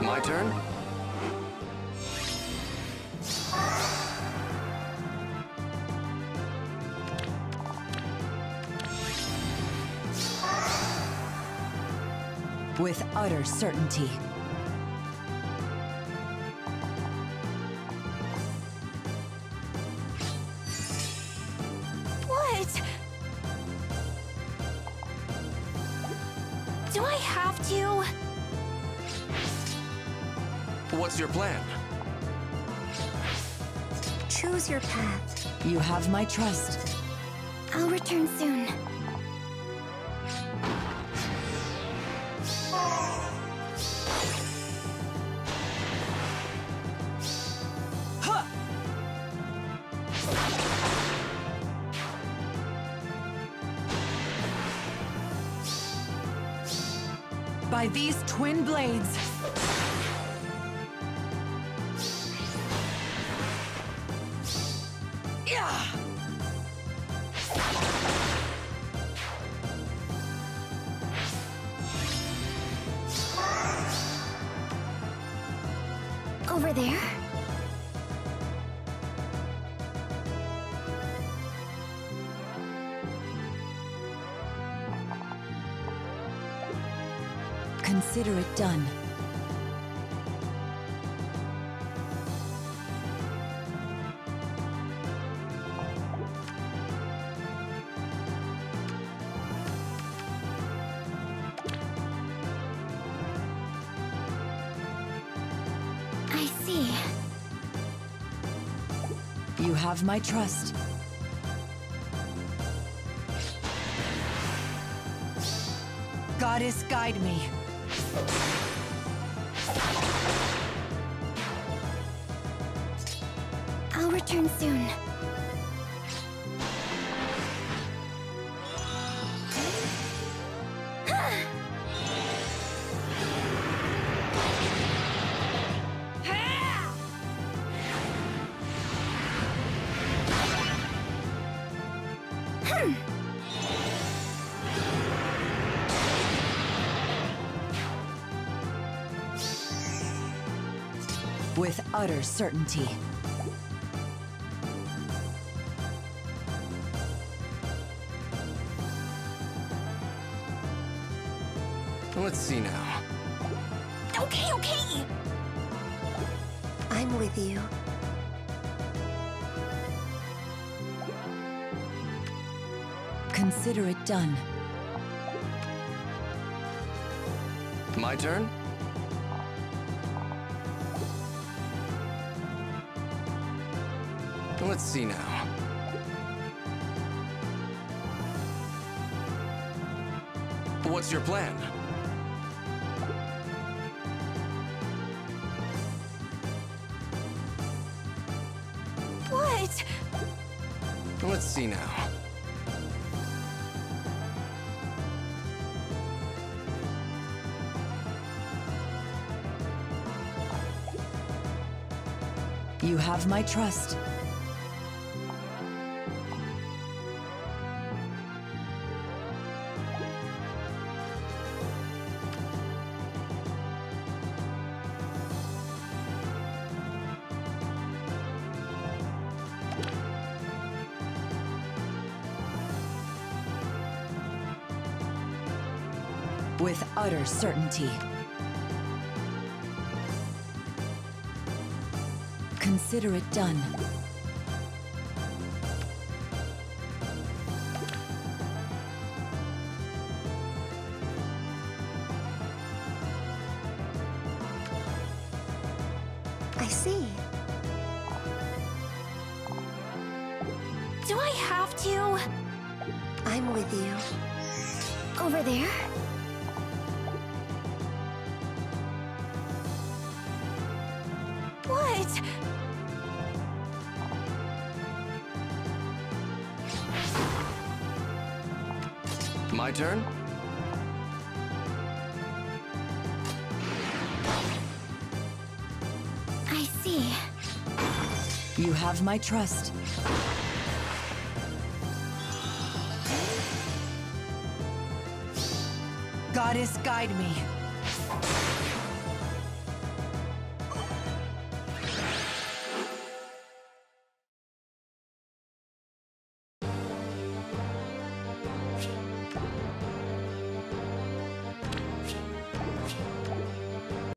My turn? With utter certainty. What? Do I have to? What's your plan? Choose your path. You have my trust. I'll return soon. By these twin blades. Over there? Consider it done. You have my trust. Goddess, guide me. I'll return soon. With utter certainty. Let's see now. Okay, okay! I'm with you. Consider it done. My turn? Let's see now. What's your plan? What? Let's see now. You have my trust. With utter certainty. Consider it done. I see. Do I have to? I'm with you. Over there? My turn? I see. You have my trust. Goddess, guide me.